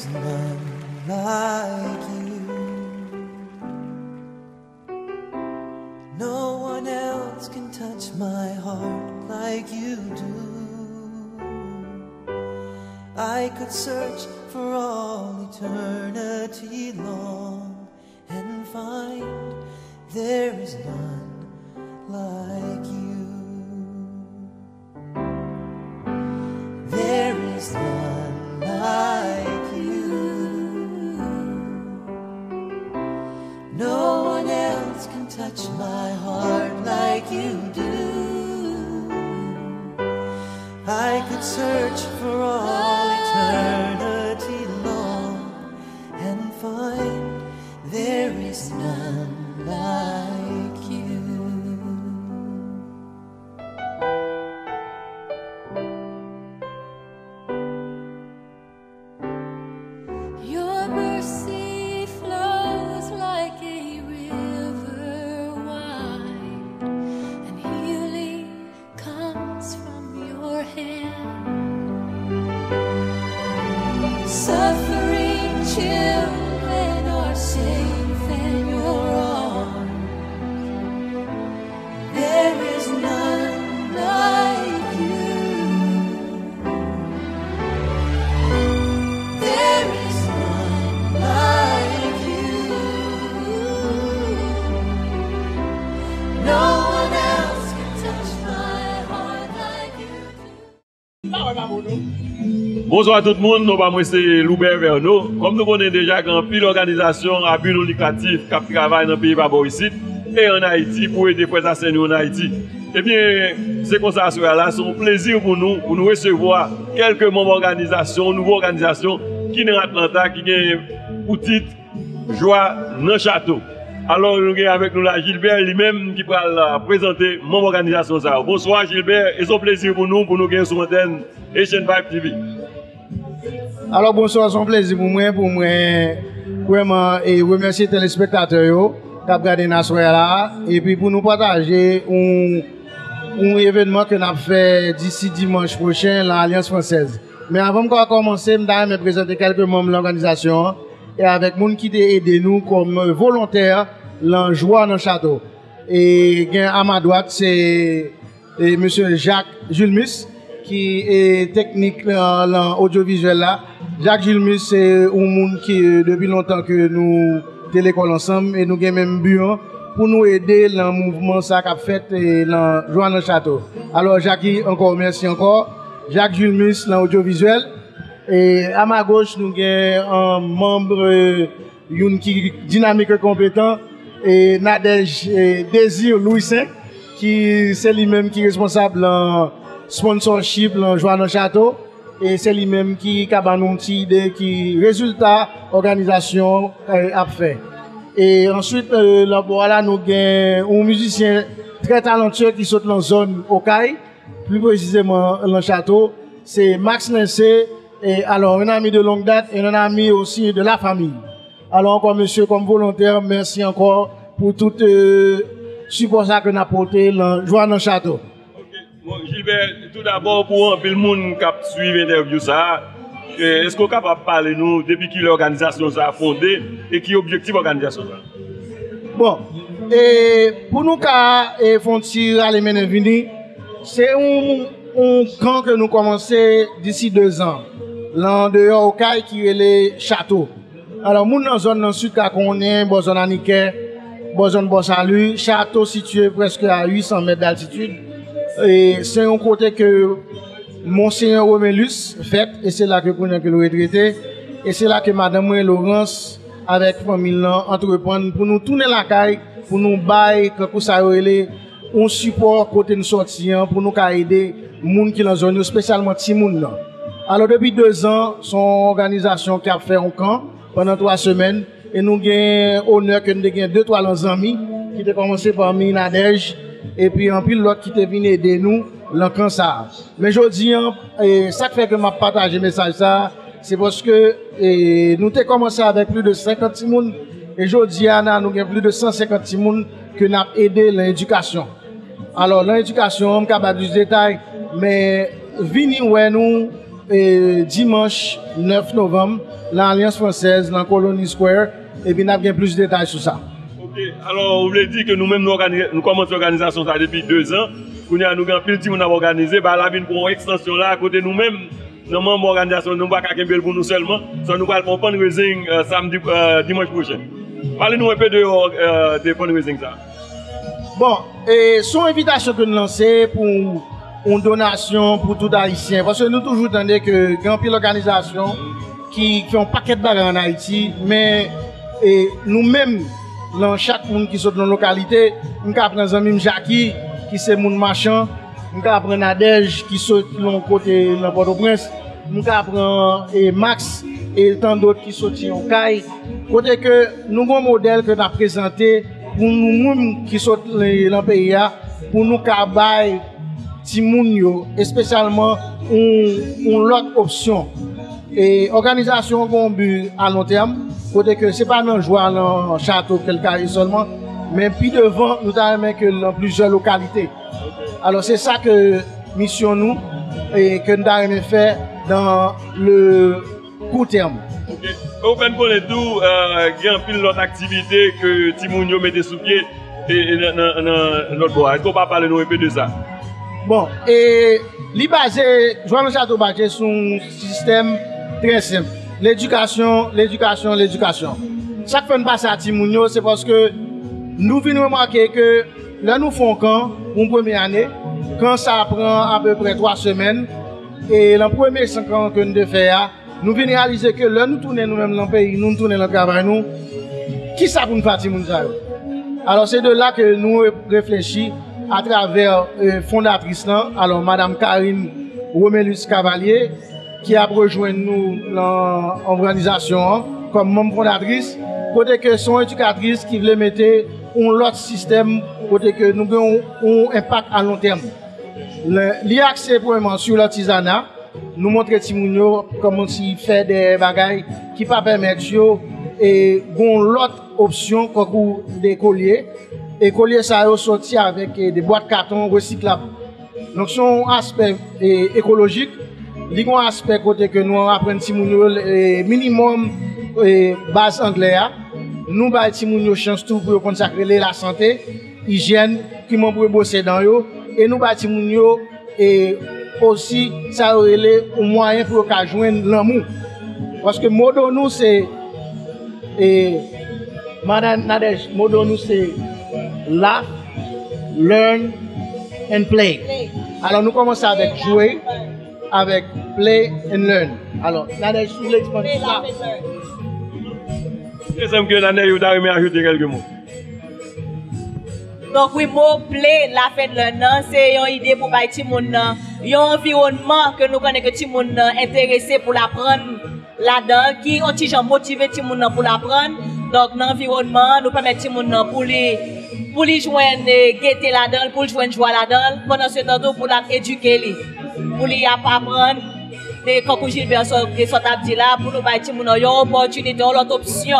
There's none like you. No one else can touch my heart like you do. I could search for all eternity long and find there is none like you. There is none like you. No one else can touch my heart like you do. I could search for all eternity long and find there is none like you. Your mercy flows like a river wide, and healing comes from your hand. Suffering children are safe in your arms. There is none like you. There is none like you. No one else can touch my heart like you. Bonsoir tout le monde, nous sommes M. Loubert Verneau. Comme nous connaissons déjà grand pile d'organisations à but non lucratif qui travaillent dans le pays Baboïsite et en Haïti pour aider les frères et en Haïti. Eh bien, ces concerts-là sont un plaisir pour nous recevoir quelques membres d'organisations, nouvelles organisations qui sont en Atlanta, qui ont pour titre Joie dans le château. Alors, nous avons avec nous là Gilbert lui-même qui va présenter mon organisation. Bonsoir Gilbert, et c'est un plaisir pour nous gagner sur l'antenne et Channel Vibe TV. Alors, bonsoir, c'est un plaisir pour moi, vraiment, et remercier les téléspectateurs. Et puis pour nous partager un événement que nous avons fait d'ici dimanche prochain, l'Alliance Française. Mais avant de commencer, je vais me présenter quelques membres de l'organisation et avec les gens qui ont aidé nous comme volontaires dans Joie dans le château. Et à ma droite, c'est M. Jacques Jules-Mus qui est technique dans l'audiovisuel là. Jacques Jules-Mus, c'est un monde qui depuis longtemps que nous l'école ensemble et nous avons même bureau pour nous aider dans le mouvement ça qu'a fait et dans Joie dans le château. Alors Jacques, encore merci encore. Jacques Jules-Mus dans l'audiovisuel. Et à ma gauche, nous avons un membre qui dynamique et compétent et Nadej Désir Louis V qui c'est lui-même qui est responsable en sponsorship dans Joie dans le château et c'est lui-même qui a une idée qui résultat organisation a fait. Et ensuite là voilà nous avons un musicien très talentueux qui saute dans la zone Okaï, plus précisément dans le château, c'est Max Nensé et alors un ami de longue date et un ami aussi de la famille. Alors encore monsieur comme volontaire, merci encore pour tout support ça que nous apporté dans Joie dans le château. Bon, Gilbert, tout d'abord, pour un peu le monde qui suit l'interview, est-ce qu'on est capable de parler nous depuis que l'organisation a fondé et qui est l'objectif de l'organisation? Bon, et pour nous, c'est un camp que nous commençons d'ici 2 ans. L'an dehors au CAI qui est le château. Alors, nous, dans la zone dans sud, on est dans la zone Aniké, dans la zone Bonsalut, château situé presque à 800 mètres d'altitude. Et c'est un côté que Monseigneur Roméluz fait, et c'est là que nous avons retraité, et c'est là que Madame Laurence, avec famille, entreprend pour nous tourner la caille, pour nous bailler, pour ça, on support côté nous sortir, pour nous aider les gens qui sont dans la zone, spécialement les gens. Alors, depuis 2 ans, son organisation qui a fait un camp pendant 3 semaines, et nous avons honneur que nous avons 2-3 amis qui ont commencé par Nadej. Et puis en plus l'autre qui te vient aider nous l'encan ça. Mais je dis ça fait que m'a partagé message ça, c'est parce que nous t'ai commencé avec plus de 50 personnes et je dis nous avons plus de 150 personnes que n'a aidé l'éducation. Alors l'éducation on capable du détail mais venir ouais nous et dimanche 9 novembre, l'Alliance Française, dans Colony Square, et puis nous avons plus de détails sur ça. Ok, alors vous voulez dire que nous-mêmes, nous commençons l'organisation depuis 2 ans. Nous avons organisé, nous avons une extension là à côté de nous-mêmes. Nous membres organisation, nous ne pouvons pas faire pour nous seulement, ça nous va prendre raising samedi, dimanche prochain. Parlez-nous un peu de prendre raising ça. Bon, et son invitation que nous lançons pour une donation pour tout Haïtien, parce que nous toujours entendons que il y a une organisation qui ont un paquet de bagages en Haïti, mais nous-mêmes, dans chaque monde qui sont dans la localité, nous avons un ami Jackie, qui est mon marchand. Nous avons Nadej qui sont de côté de Port-au-Prince. Nous avons Max et tant d'autres qui sont en Caille. Côté que nous avons un modèle que nous avons présenté pour nous qui sont dans le pays, pour nous cabaye Timounio, et spécialement une autre option. Et organisation bon but à long terme, côté que ce n'est pas un joueur dans le château quelqu'un seulement, mais puis devant, nous avons que dans plusieurs localités. Alors c'est ça que mission nous et que nous avons fait dans le court terme. Ok. Vous connaissez tout, il y a un pile d'autres activités que Timounio met sous pied et dans notre bois. Est-ce qu'on peut parler un peu de ça? Bon, et joyinchateau basé sur un système très simple. L'éducation, l'éducation, l'éducation. Chaque fois que nous passons à Timounio, c'est parce que nous venons remarquer que là, nous faisons camp pour une première année, quand ça prend à peu près 3 semaines, et le premier 5 ans que nous devons faire, nous venons réaliser que là, nous tournons nous-mêmes dans le pays, nous tournons dans le travail, nous, qui ça pour nous faire Timounio? Alors, c'est de là que nous réfléchissons à travers fondatrice, alors Madame Karine Romelus Cavalier, qui a rejoint nous dans l'organisation comme membre fondatrice, côté que son éducatrice qui voulait mettre un autre système côté que nous avons un impact à long terme. L'accès vraiment sur l'artisanat, nous montrer Timounio comment s'il fait des bagailles qui pas permettre et l'autre option comme des colliers. Et collier ça est sorti avec des boîtes de carton recyclables. Donc son aspect écologique, il y a un aspect côté que nous apprenons Timounio minimum base anglais. Nous avons Timounio chance tout pour consacrer la santé, l'hygiène, qui m'ont bosser dans eux. Et nous avons Timounio et aussi ça relève un moyen pour joindre l'amour. Parce que modo nous c'est Madame Nadej, modo nous c'est laugh, learn and play. Alors nous commençons avec jouer, avec play and learn. Alors, Nadej, je voulais expliquer ça. Est-ce que Nadej, vous avez ajouté quelques mots? Donc oui, mot play, laugh and learn, c'est une idée pour bâtir un environnement que nous connaissons que tout le monde est intéressé pour l'apprendre là-dedans, qui ont déjà motivé tout le monde pour l'apprendre. Donc l'environnement nous permet tout le monde pour les joindre gaieté là-dedans, pour joindre joie là-dedans, pendant ce temps pour l'éduquer, pour lui apprendre, et quand Gilbert dit là, pour nous bâtir une opportunité, une option.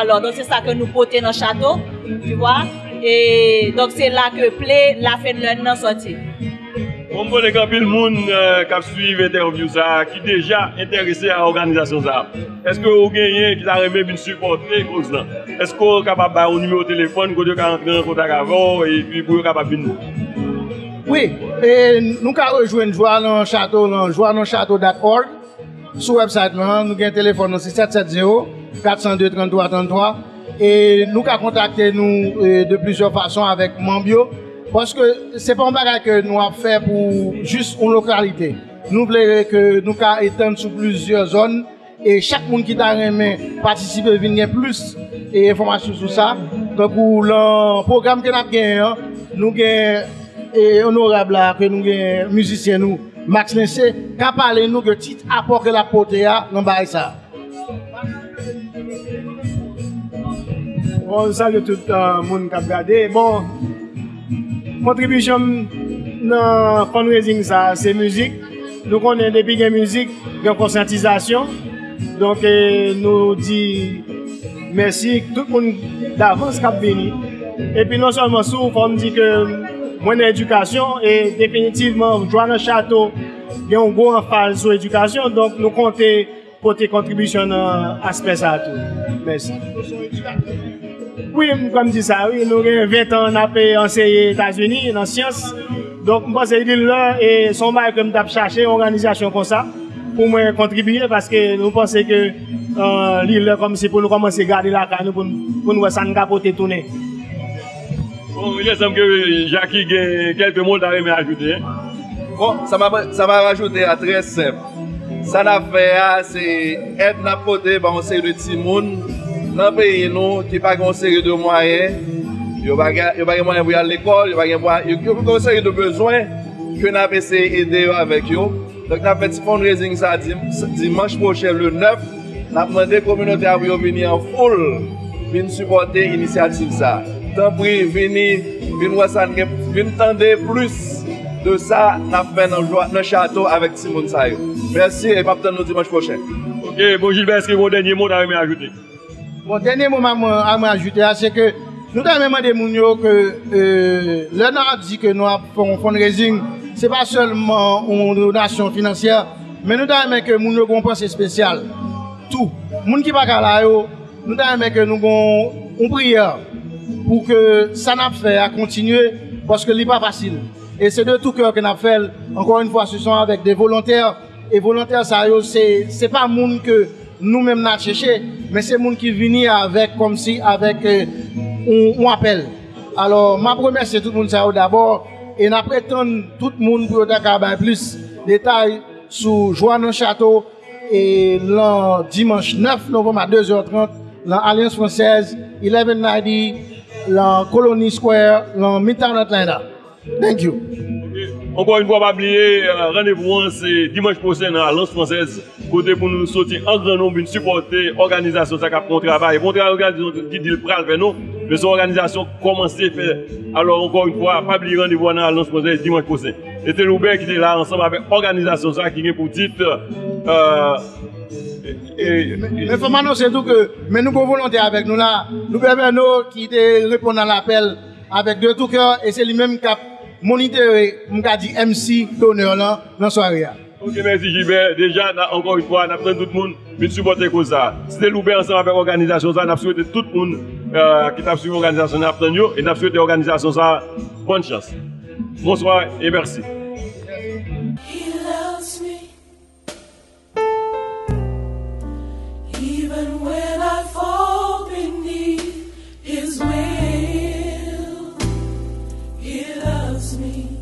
Alors, c'est ça que nous portons dans le château, tu vois, et donc c'est là que play, la fin de l'année sortie. Bon, bon, les gars, tout le monde qui suit l'interview, qui est déjà intéressé à l'organisation, est-ce que vous gagnez, qui a aimé supporter, est-ce que vous êtes capable d'avoir un numéro de téléphone, vous êtes capable en contact avec vous, et puis vous êtes capable de nous? Oui, et nous avons rejoint joyinchateau.org, sur le website, nous avons un téléphone, c'est 770-402-3333, et nous avons contacté nous de plusieurs façons avec Mambio. Parce que ce n'est pas un bagage que nous avons fait pour juste une localité. Nous voulons que nous étendre sur plusieurs zones et chaque monde qui t'a participé venir plus d'informations sur ça. Donc pour le programme que nous avons, nous avons honorable que nous avons musicien nous Max Nensé qui a parlé nous que titre apport que la portée dans ça. Bon, salut tout le monde qui a regardé. Bon. Contribution dans le fundraising, c'est musique. Nous connaissons depuis la musique, la conscientisation. Donc, nous disons merci tout le monde d'avance qui a venu. Et puis, non seulement ça, on dit que mon éducation est définitivement joie dans le château. il y a un gros emphase sur l'éducation, donc nous comptons pour tes contributions à ce à tout. Merci. Oui, comme dit ça, oui, nous avons 20 ans à enseigner aux États-Unis, dans la science. Donc, je pense que l'île là, et son bail comme d'ap chercher une organisation comme ça, pour me contribuer, parce que nous pensons que l'île là, comme si pour nous commencer à garder la canne, pour nous s'en capoter tourner. Bon, il semble que Jacques a quelques mots à ajouter. Bon, ça m'a rajouté à très simple. Ça l'a fait, c'est être la potée, on sait le petit monde. Dans le pays, nous, qui pas une série de moyens, il n'y a pas de moyens pour aller à l'école, il n'y a pas une série de besoins que nous avons essayé d'aider avec eux. Donc, nous avons fait un fundraising ça dimanche prochain, le 9. Nous avons demandé à la communauté à venir en foule pour supporter l'initiative. Tant pis, venez tendre plus de ça, nous avons fait notre château avec Simon Sayo. Merci et partons-nous dimanche prochain. Ok, bon Gilbert, est-ce que vos derniers mots avez ajouté? Mon dernier moment à m'ajouter, c'est que nous avons demandé que le NAP dit que nous avons un fundraising, ce n'est pas seulement une donation financière, mais nous avons demandé que nous avons un pensée spéciale. Tout. Les gens qui ne sont pas là, nous avons demandé que nous avons une prière pour que ça n'a pas fait continuer, parce que ce n'est pas facile. Et c'est de tout cœur que nous avons fait, encore une fois, ce sont avec des volontaires. Et volontaires, ce n'est pas les gens que nous-mêmes n'a cherché, mais c'est monde qui viennent avec comme si avec on appelle. Alors ma première c'est tout le monde ça d'abord et n'a prétendre tout le monde pour d'avoir plus détails sur joyinchateau et le dimanche 9 novembre à 2h30 dans Alliance Française 1190 dans Colony Square dans Midtown Atlanta. Thank you. Encore une fois, pas oublier, rendez-vous c'est dimanche prochain à l'Alliance Française, côté pour nous sortir en grand nombre, supporter l'organisation qui a bon travail. Bon travail qui dit le pral vers nous, mais cette organisation commence à faire. Alors encore une fois, pas oublier, rendez-vous à l'Alliance Française dimanche prochain. C'était Loubert qui était là ensemble avec l'organisation qui est pour titre. Mais il faut m'annoncer tout que, mais nous sommes volontaires avec nous là, Loubert Verneau qui répond à l'appel avec deux tout cœur et c'est lui-même qui a monitorer, m'ka dit MC d'honneur là, dans la soirée. Ok, merci Gilbert. Déjà, encore une fois, nous avons tout le monde de supporter comme ça. C'était Loubert ensemble avec l'organisation, nous avons souhaité tout le monde qui a suivi l'organisation, nous avons et nous souhaité l'organisation, ça, bonne chance. Bonsoir et merci. He loves me. Even when I fall beneath his wings. He loves me.